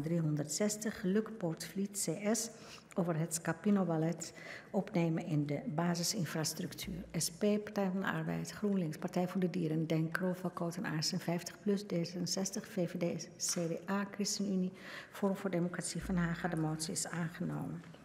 360 Geluk-Poortvliet CS over het Scapino Ballet opnemen in de basisinfrastructuur. SP, Partij van de Arbeid, GroenLinks, Partij voor de Dieren, Denk, Krol, Van Kooten, Arissen, 50PLUS, D66, VVD, CDA, ChristenUnie, Forum voor Democratie, Van Haga. De motie is aangenomen.